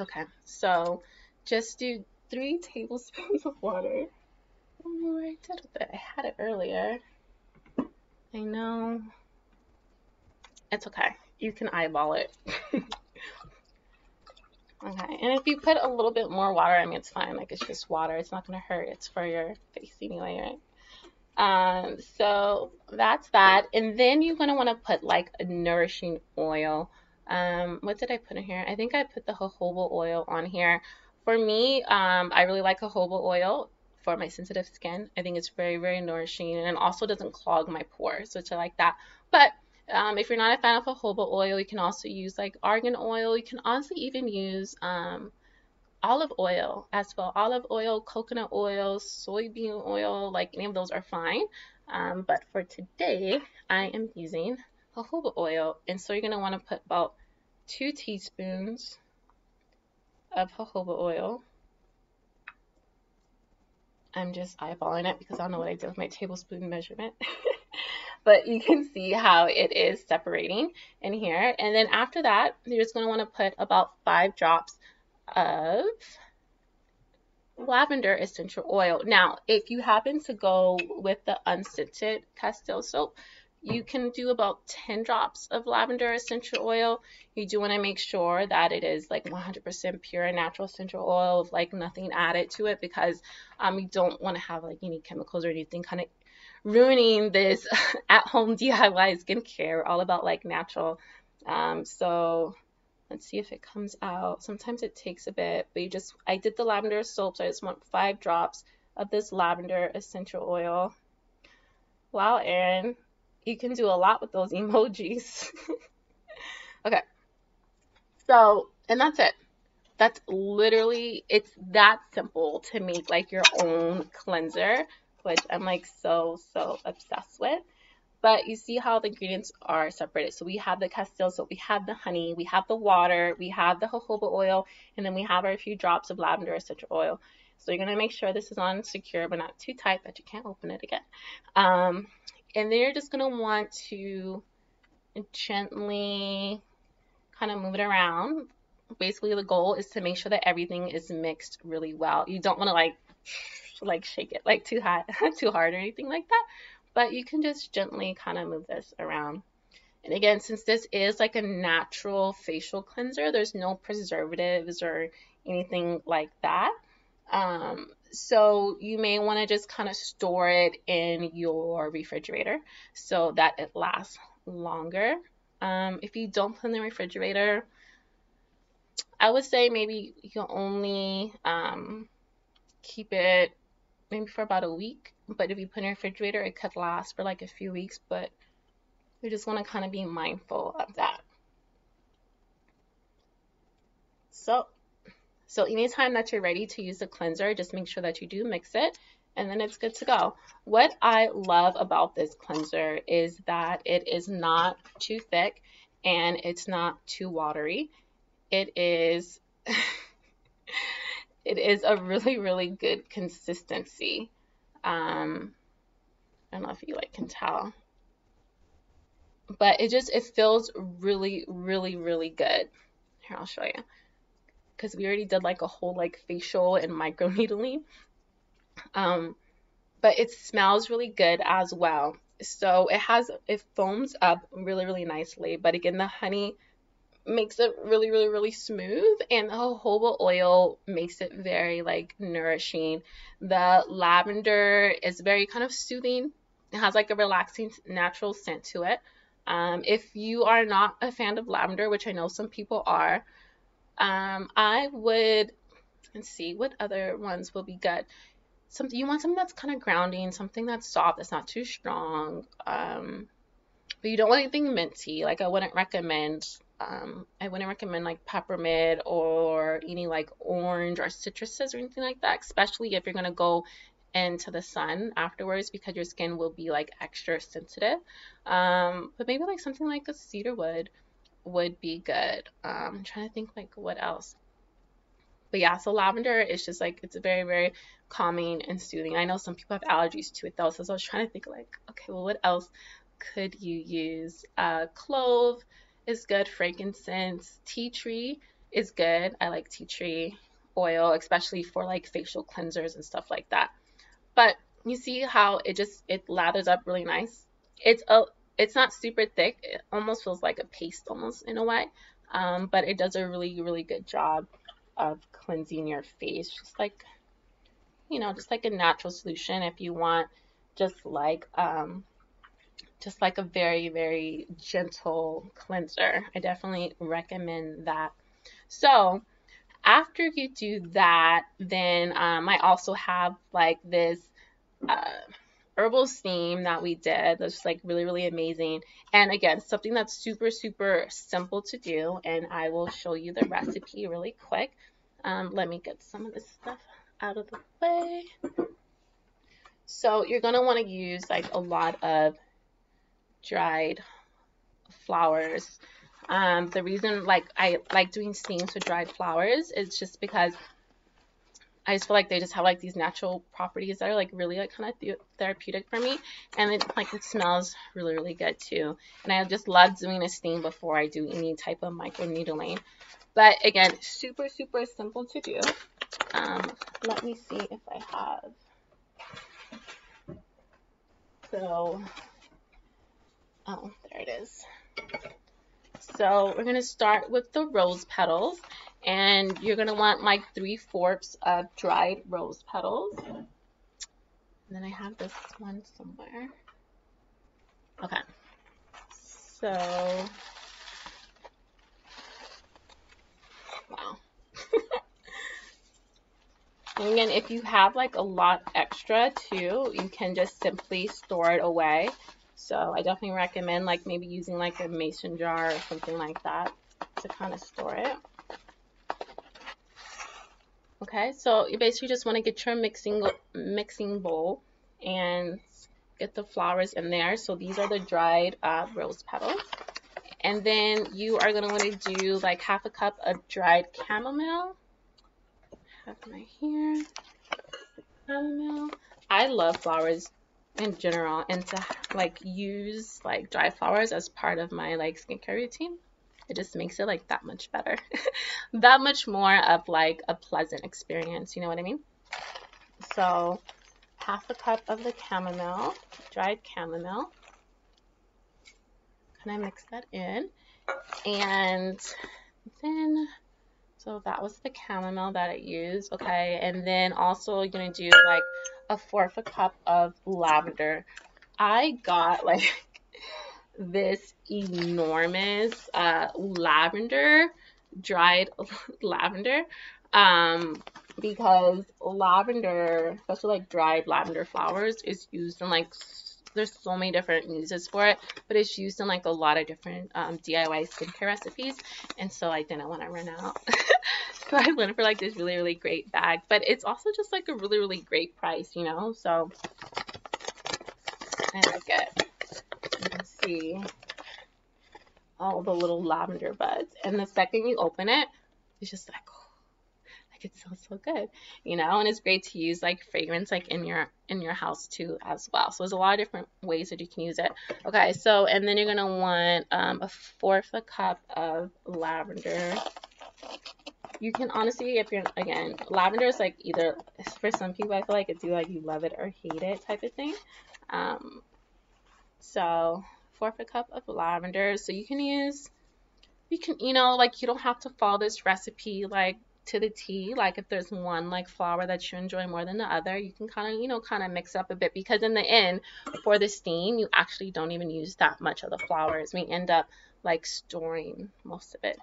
Okay, so just do three tablespoons of water. I don't know where I did with it. I had it earlier. I know. It's okay. You can eyeball it. Okay, and if you put a little bit more water, I mean, it's fine. Like, it's just water. It's not going to hurt. It's for your face anyway, right? Um, so that's that. And then you're going to want to put, like, a nourishing oil. Um, what did I put in here? I think I put the jojoba oil on here. For me, um, I really like jojoba oil for my sensitive skin. I think it's very, very nourishing and it also doesn't clog my pores, which I like that. But um, if you're not a fan of jojoba oil, you can also use like argan oil. You can honestly even use um, olive oil as well. Olive oil, coconut oil, soybean oil, like any of those are fine. Um, but for today, I am using jojoba oil, and so you're going to want to put about two teaspoons of jojoba oil. I'm just eyeballing it because I don't know what I did with my tablespoon measurement. But you can see how it is separating in here. And then after that, you're just going to want to put about five drops of lavender essential oil. Now, if you happen to go with the unscented Castile soap, you can do about ten drops of lavender essential oil. You do want to make sure that it is like one hundred percent pure and natural essential oil with like nothing added to it because um, you don't want to have like any chemicals or anything kind of ruining this at-home D I Y skincare. We're all about like natural. Um, so let's see if it comes out. Sometimes it takes a bit, but you just, I did the lavender soap, so I just want five drops of this lavender essential oil. Wow, Erin. You can do a lot with those emojis. Okay. So, and that's it. That's literally, it's that simple to make like your own cleanser, which I'm like so, so obsessed with. But you see how the ingredients are separated. So we have the Castile, so we have the honey, we have the water, we have the jojoba oil, and then we have our few drops of lavender essential oil. So you're going to make sure this is on secure, but not too tight that you can't open it again. Um... And then you're just going to want to gently kind of move it around. Basically, the goal is to make sure that everything is mixed really well. You don't want to like like shake it like too hot, too hard or anything like that. But you can just gently kind of move this around. And again, since this is like a natural facial cleanser, there's no preservatives or anything like that. Um, so you may want to just kind of store it in your refrigerator so that it lasts longer. Um, if you don't put them in the refrigerator, I would say maybe you can only um, keep it maybe for about a week. But if you put it in the refrigerator, it could last for like a few weeks. But you just want to kind of be mindful of that. So, so anytime that you're ready to use the cleanser, just make sure that you do mix it, and then it's good to go. What I love about this cleanser is that it is not too thick and it's not too watery. It is, it is a really, really good consistency. Um, I don't know if you like can tell, but it just, it feels really, really, really good. Here, I'll show you. Because we already did like a whole like facial and microneedling. Um, but it smells really good as well. So it has, it foams up really, really nicely. But again, the honey makes it really, really, really smooth. And the jojoba oil makes it very like nourishing. The lavender is very kind of soothing. It has like a relaxing natural scent to it. Um, if you are not a fan of lavender, which I know some people are, um, I would, let's see, what other ones will be good? Something, you want something that's kind of grounding, something that's soft, that's not too strong, um, but you don't want anything minty. Like I wouldn't recommend, um, I wouldn't recommend like peppermint or any like orange or citruses or anything like that, especially if you're going to go into the sun afterwards, because your skin will be like extra sensitive. Um, but maybe like something like a cedar wood would be good. Um, I'm trying to think like what else. But yeah, so lavender is just like, it's very, very calming and soothing. I know some people have allergies to it though, so I was trying to think like, okay, well, what else could you use? Uh, clove is good, frankincense, tea tree is good. I like tea tree oil, especially for like facial cleansers and stuff like that. But you see how it just, it lathers up really nice. It's a, it's not super thick. It almost feels like a paste almost in a way. Um, but it does a really, really good job of cleansing your face. Just like, you know, just like a natural solution if you want just like, um, just like a very, very gentle cleanser. I definitely recommend that. So after you do that, then um, I also have like this uh, herbal steam that we did that's just like really, really amazing. And again, something that's super, super simple to do. And I will show you the recipe really quick. Um, let me get some of this stuff out of the way. So you're going to want to use like a lot of dried flowers. Um, the reason like I like doing steams with dried flowers is just because I just feel like they just have like these natural properties that are like really like kind of th therapeutic for me, and it like it smells really, really good too. And I just love doing a steam before I do any type of microneedling. But again, super, super simple to do. Um, let me see if I have. So, oh, there it is. So we're going to start with the rose petals, and you're going to want like three-fourths of dried rose petals. And then I have this one somewhere. Okay. So, wow. And again, if you have like a lot extra too, you can just simply store it away. So I definitely recommend like maybe using like a mason jar or something like that to kind of store it. Okay, so you basically just want to get your mixing mixing bowl and get the flowers in there. So these are the dried uh, rose petals. And then you are going to want to do like half a cup of dried chamomile. I have my here. Chamomile. I love flowers in general, and to like use like dried flowers as part of my like skincare routine, it just makes it like that much better, that much more of like a pleasant experience, you know what I mean? So half a cup of the chamomile, dried chamomile, kind of mix that in, and then so that was the chamomile that I used. Okay, and then also you're gonna do like a fourth a cup of lavender. I got like this enormous uh, lavender, dried lavender, um, because lavender, especially like dried lavender flowers, is used in like, there's so many different uses for it, but it's used in like a lot of different um, D I Y skincare recipes, and so I didn't want to run out. So I went for like this really, really great bag, but it's also just like a really, really great price, you know, so I like it. You can see all the little lavender buds, and the second you open it, it's just like, oh, like it smells so good, you know. And it's great to use like fragrance like in your in your house too as well. So there's a lot of different ways that you can use it. Okay, so and then you're gonna want um, a fourth a cup of lavender. You can honestly, if you're, again, lavender is like either, for some people I feel like it's either like you love it or hate it type of thing. Um, so fourth a cup of lavender. So you can use, you can, you know, like you don't have to follow this recipe like to the tea. Like if there's one like flower that you enjoy more than the other, you can kind of, you know, kind of mix up a bit, because in the end for the steam, you actually don't even use that much of the flowers. We end up like storing most of it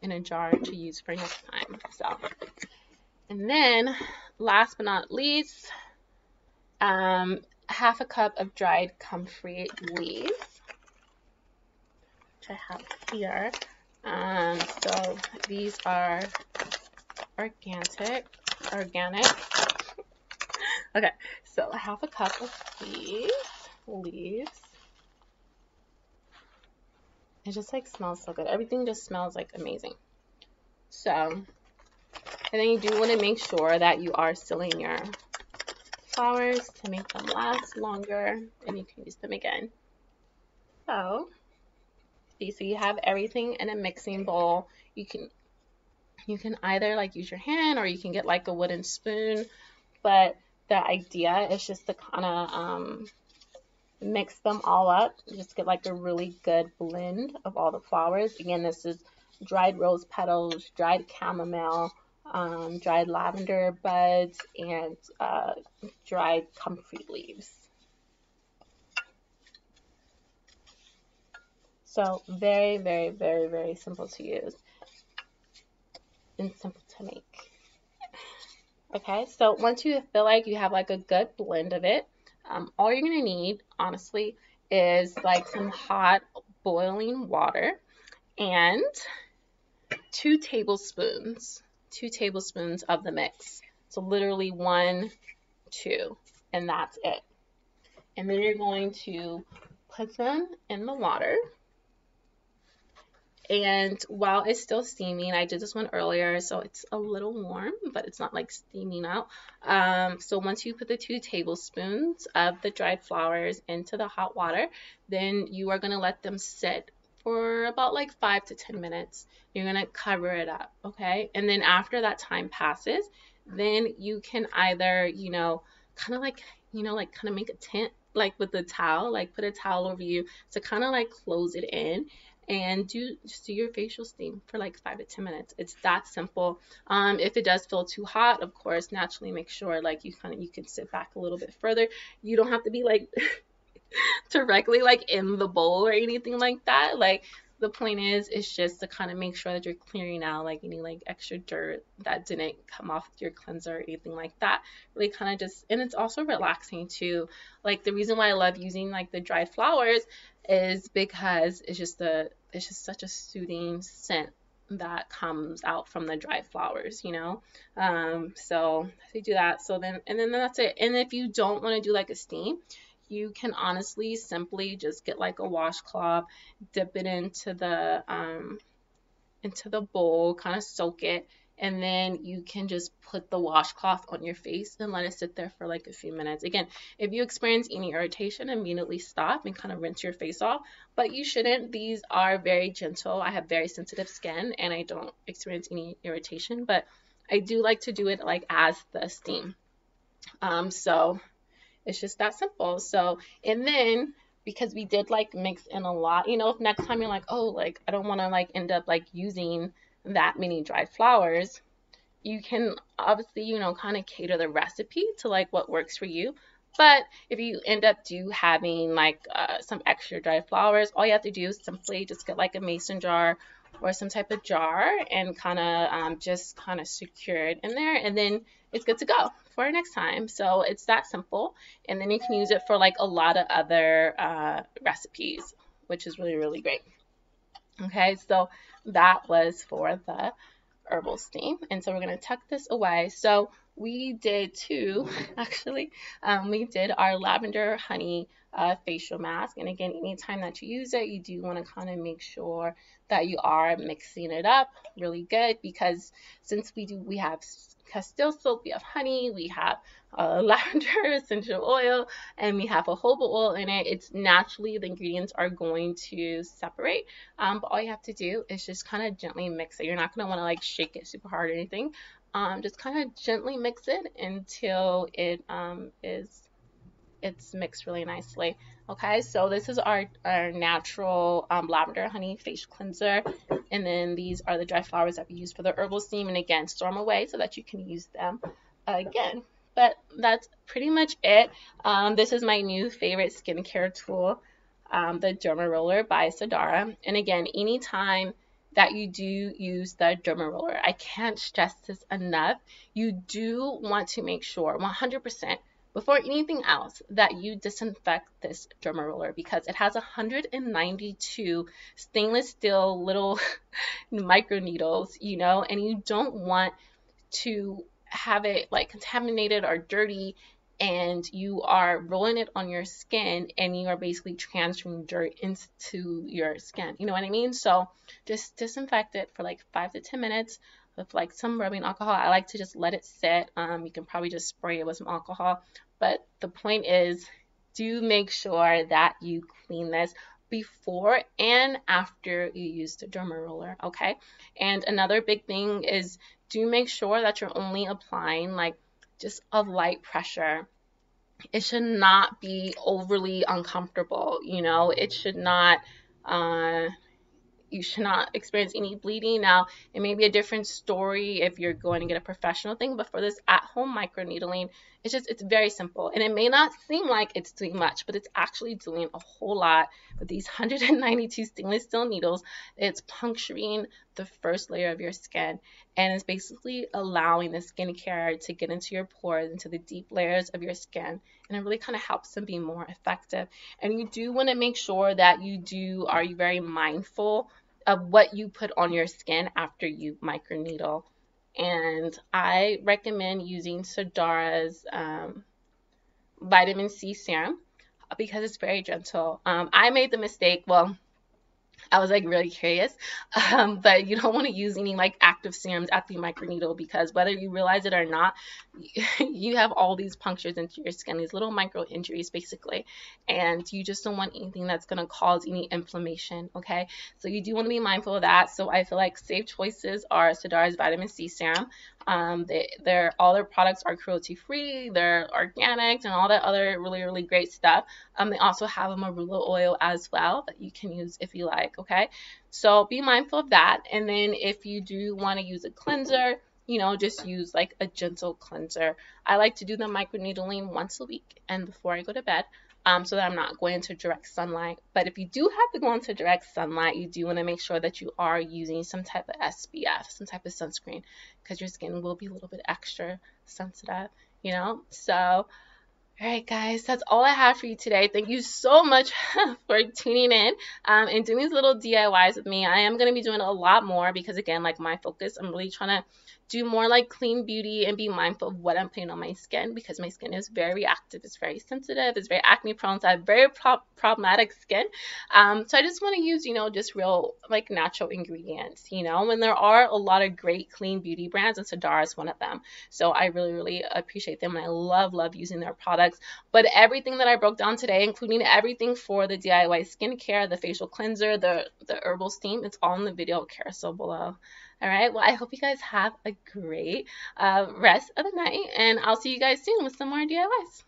in a jar to use for next time. So, and then last but not least, um, half a cup of dried comfrey leaves, which I have here. Um, so these are organic, organic. Okay, so half a cup of these leaves. It just like smells so good. Everything just smells like amazing. So, and then you do want to make sure that you are sealing your flowers to make them last longer, and you can use them again. So, see, so you have everything in a mixing bowl. You can, you can either like use your hand, or you can get like a wooden spoon. But the idea is just to kind of, um, mix them all up, just get like a really good blend of all the flowers. Again, this is dried rose petals, dried chamomile, um, dried lavender buds, and uh, dried comfrey leaves. So very, very, very, very simple to use and simple to make. Okay, so once you feel like you have like a good blend of it, Um, all you're going to need, honestly, is like some hot boiling water and two tablespoons, two tablespoons of the mix. So literally one, two, and that's it. And then you're going to put them in the water. And while it's still steaming, I did this one earlier, so it's a little warm, but it's not like steaming out. Um, so once you put the two tablespoons of the dried flowers into the hot water, then you are gonna let them sit for about like five to ten minutes. You're gonna cover it up, okay? And then after that time passes, then you can either, you know, kind of like, you know, like kind of make a tent, like with the towel, like put a towel over you to kind of like close it in. And do just do your facial steam for like five to ten minutes. It's that simple. Um, if it does feel too hot, of course, naturally make sure like you kind of you can sit back a little bit further. You don't have to be like directly like in the bowl or anything like that. Like the point is, it's just to kind of make sure that you're clearing out like any like extra dirt that didn't come off your cleanser or anything like that. Really kind of just, and it's also relaxing too. Like the reason why I love using like the dried flowers is because it's just the it's just such a soothing scent that comes out from the dried flowers, you know. Um, so if you do that, so then and then that's it. And if you don't want to do like a steam, you can honestly simply just get like a washcloth, dip it into the um, into the bowl, kind of soak it, and then you can just put the washcloth on your face and let it sit there for like a few minutes. Again, if you experience any irritation, immediately stop and kind of rinse your face off, but you shouldn't. These are very gentle. I have very sensitive skin and I don't experience any irritation, but I do like to do it like as the steam. Um, so it's just that simple. So, and then because we did like mix in a lot, you know, if next time you're like, oh, like I don't want to like end up like using that many dried flowers, you can obviously, you know, kind of cater the recipe to like what works for you. But if you end up do having like uh, some extra dry flowers, all you have to do is simply just get like a mason jar or some type of jar and kind of um, just kind of secure it in there, and then it's good to go for next time. So it's that simple, and then you can use it for like a lot of other uh, recipes, which is really, really great. Okay, so that was for the herbal steam, and so we're going to tuck this away. So we did two, actually. Um, we did our lavender honey uh, facial mask, and again, anytime that you use it, you do want to kind of make sure that you are mixing it up really good, because since we do, we have castile soap, we have honey, we have uh, lavender essential oil, and we have a jojoba oil in it. It's naturally, the ingredients are going to separate, um, but all you have to do is just kind of gently mix it. You're not going to want to like shake it super hard or anything. Um, just kind of gently mix it until it um, is it's mixed really nicely. Okay, so this is our, our natural um, lavender honey facial cleanser, and then these are the dry flowers that we use for the herbal steam, and again, store them away so that you can use them again. But that's pretty much it. Um, this is my new favorite skincare tool, um, the Derma Roller by Sdara, and again, anytime that you do use the derma roller, I can't stress this enough. You do want to make sure one hundred percent before anything else that you disinfect this derma roller, because it has one hundred ninety-two stainless steel little micro needles, you know, and you don't want to have it like contaminated or dirty, and you are rolling it on your skin, and you are basically transferring dirt into your skin. You know what I mean? So just disinfect it for like five to ten minutes with like some rubbing alcohol. I like to just let it sit. Um, you can probably just spray it with some alcohol. But the point is, do make sure that you clean this before and after you use the derma roller, okay? And another big thing is, do make sure that you're only applying like just a light pressure. It should not be overly uncomfortable, you know. It should not, uh, you should not experience any bleeding. Now, it may be a different story if you're going to get a professional thing, but for this at-home microneedling, it's just, it's very simple. And it may not seem like it's doing much, but it's actually doing a whole lot with these one hundred ninety-two stainless steel needles. It's puncturing the first layer of your skin, and it's basically allowing the skincare to get into your pores, into the deep layers of your skin, and it really kind of helps them be more effective. And you do want to make sure that you do are you very mindful of what you put on your skin after you microneedle. And I recommend using Sdara's um, vitamin C serum because it's very gentle. Um, I made the mistake, well, I was like really curious, um, but you don't want to use any like active serums after you microneedle, because whether you realize it or not, you have all these punctures into your skin, these little micro injuries basically, and you just don't want anything that's going to cause any inflammation, okay? So you do want to be mindful of that. So I feel like safe choices are Sdara's vitamin C serum. Um, they, they're, all their products are cruelty free, they're organic, and all that other really, really great stuff. Um, they also have a marula oil as well that you can use if you like, okay? So be mindful of that. And then if you do want to use a cleanser, you know, just use like a gentle cleanser. I like to do the microneedling once a week and before I go to bed, um, so that I'm not going into direct sunlight. But if you do have to go into direct sunlight, you do want to make sure that you are using some type of S P F, some type of sunscreen, because your skin will be a little bit extra sensitive, you know? So, all right, guys, that's all I have for you today. Thank you so much for tuning in um, and doing these little D I Ys with me. I am going to be doing a lot more because, again, like my focus, I'm really trying to do more like clean beauty and be mindful of what I'm putting on my skin, because my skin is very reactive. It's very sensitive. It's very acne prone. So I have very pro problematic skin. Um, so I just want to use, you know, just real like natural ingredients, you know, and there are a lot of great clean beauty brands, and Sdara is one of them. So I really, really appreciate them. And I love, love using their products. But everything that I broke down today, including everything for the D I Y skincare, the facial cleanser, the, the herbal steam, it's all in the video carousel below. All right, well, I hope you guys have a great uh, rest of the night, and I'll see you guys soon with some more D I Ys.